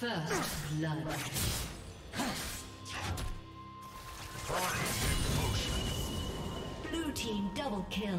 First blood. Blue team double kill.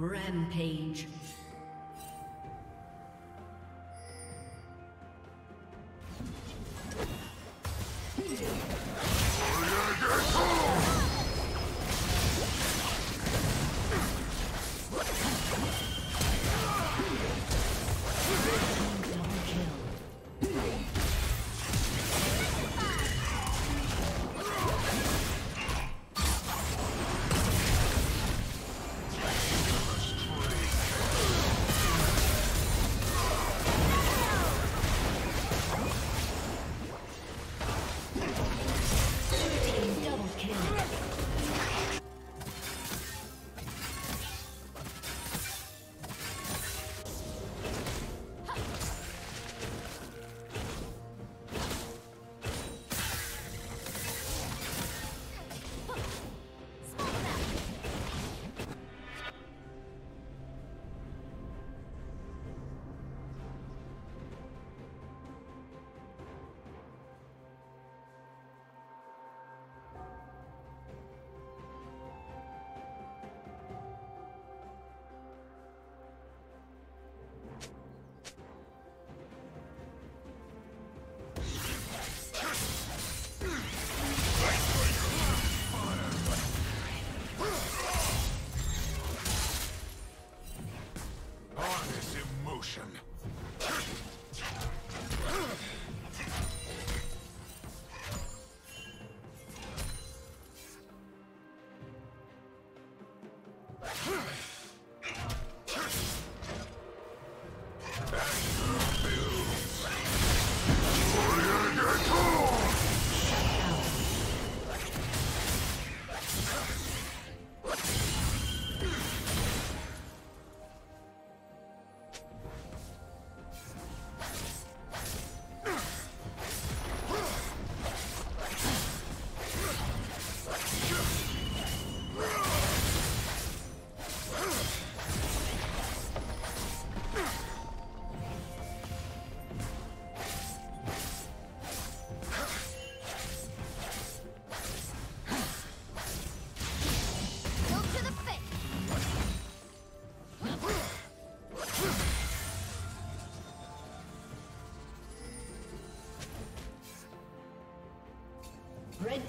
Rampage. Red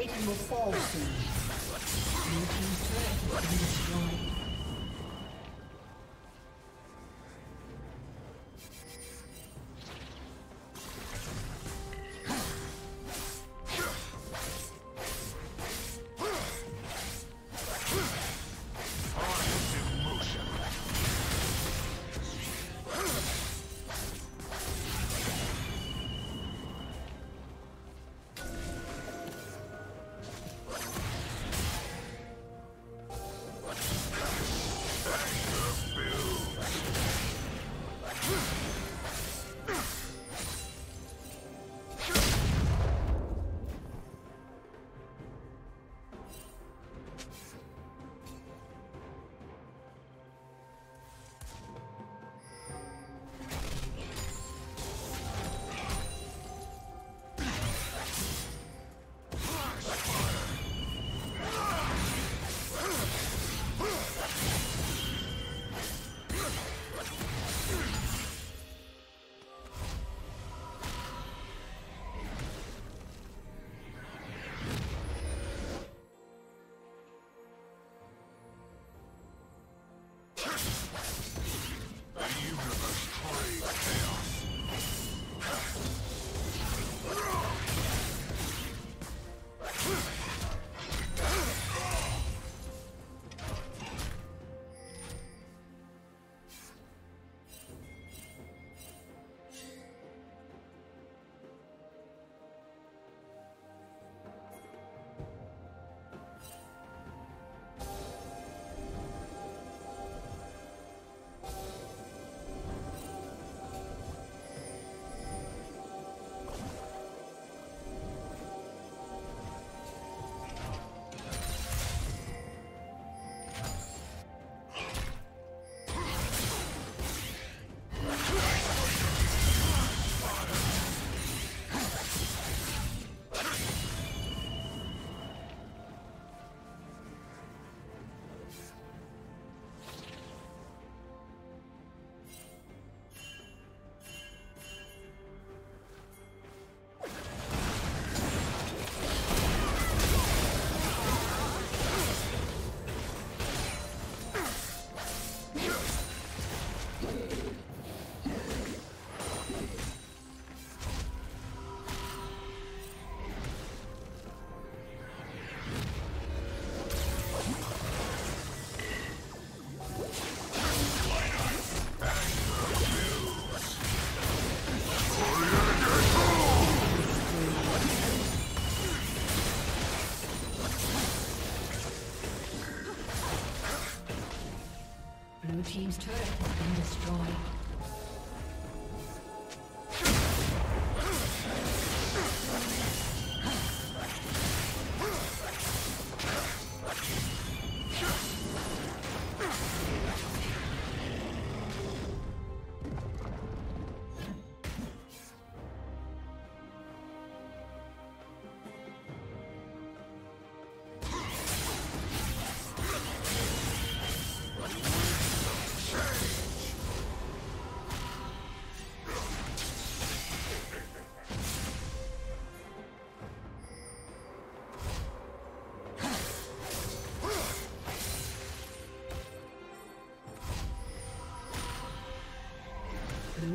Satan will fall soon. Your team's turret has been destroyed. Blue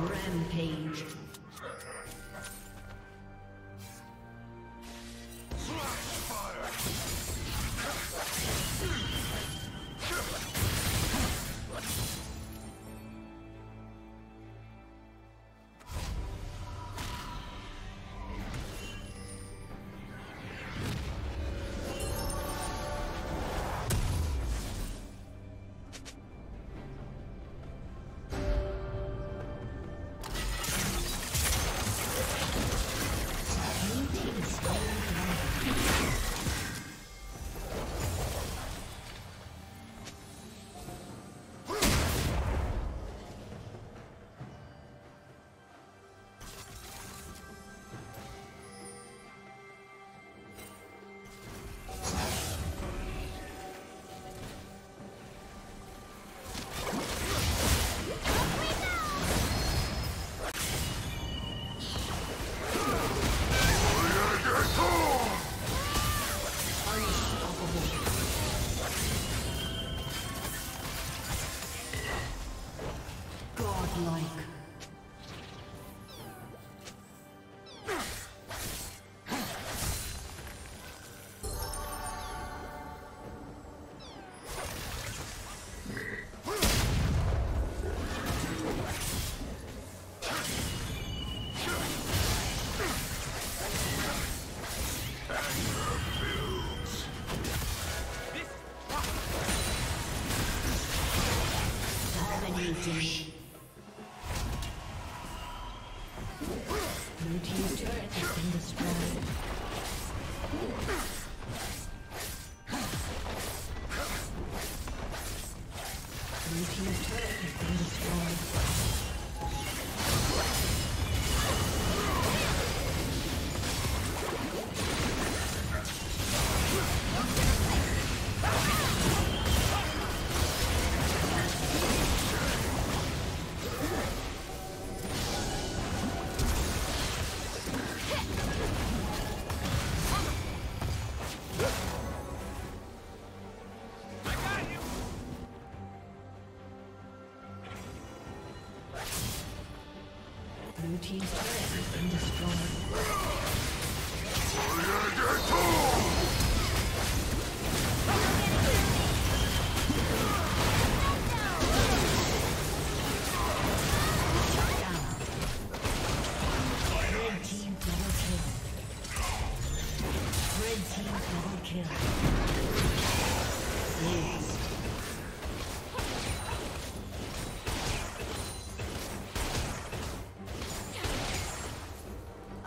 Rampage. Rampage. Fire. godlike.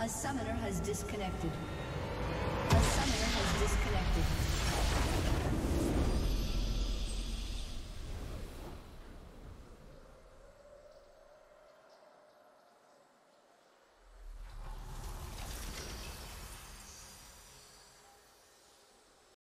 A summoner has disconnected.